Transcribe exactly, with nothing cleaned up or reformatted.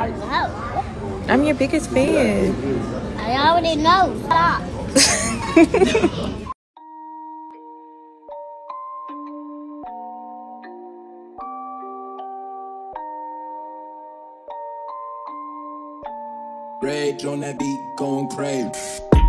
I know. I'm your biggest fan. I already know. Stop. Rage on that beat, going crazy.